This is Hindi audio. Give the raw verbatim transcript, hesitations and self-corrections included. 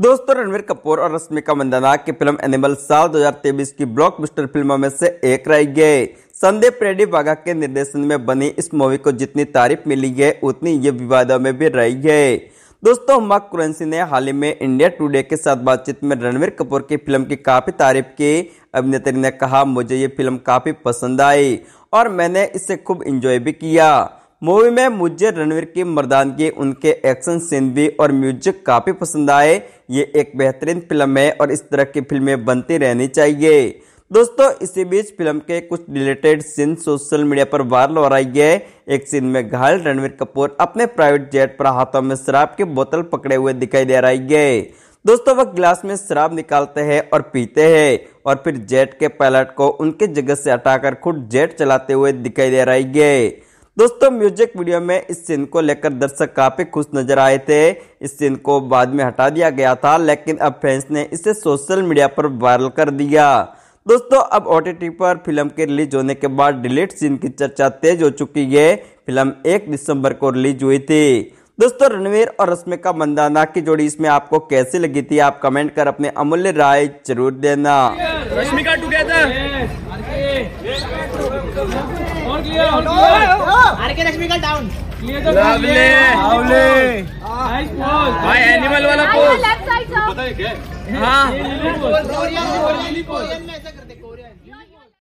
दोस्तों, रणवीर कपूर और रश्मिका मंदाना की फिल्म एनिमल साल दो हज़ार तेईस की ब्लॉकबस्टर फिल्मों में से एक रह गई। संदीप रेड्डी वांगा के निर्देशन में बनी इस मूवी को जितनी तारीफ मिली है उतनी ये विवादों में भी रही है। दोस्तों, मकरेंसी ने हाल ही में इंडिया टुडे के साथ बातचीत में रणवीर कपूर की फिल्म की काफ़ी तारीफ की। अभिनेत्री ने कहा, मुझे ये फिल्म काफ़ी पसंद आई और मैंने इसे खूब इंजॉय भी किया। मूवी में मुझे रणवीर की मर्दानगी, उनके एक्शन सीन भी और म्यूजिक काफ़ी पसंद आए। ये एक बेहतरीन फिल्म है और इस तरह की फिल्में बनती रहनी चाहिए। दोस्तों, इसी बीच फिल्म के कुछ रिलेटेड सीन सोशल मीडिया पर वायरल हो रही है। एक सीन में घायल रणवीर कपूर अपने प्राइवेट जेट पर हाथों में शराब की बोतल पकड़े हुए दिखाई दे रही है। दोस्तों, वह गिलास में शराब निकालते हैं और पीते हैं और फिर जेट के पायलट को उनकी जगह से हटाकर खुद जेट चलाते हुए दिखाई दे रही है। दोस्तों, म्यूजिक वीडियो में इस सीन को लेकर दर्शक काफ़ी खुश नजर आए थे। इस सीन को बाद में हटा दिया गया था, लेकिन अब फैंस ने इसे सोशल मीडिया पर वायरल कर दिया। दोस्तों, अब ओ टी टी पर फिल्म के रिलीज होने के बाद डिलीट सीन की चर्चा तेज हो चुकी है। फिल्म एक दिसंबर को रिलीज हुई थी। दोस्तों, रणवीर और रश्मिका मंदाना की जोड़ी इसमें आपको कैसी लगी थी, आप कमेंट कर अपने अमूल्य राय जरूर देना। रश्मिका डाउन भाई, एनिमल वाला पोज, हाँ।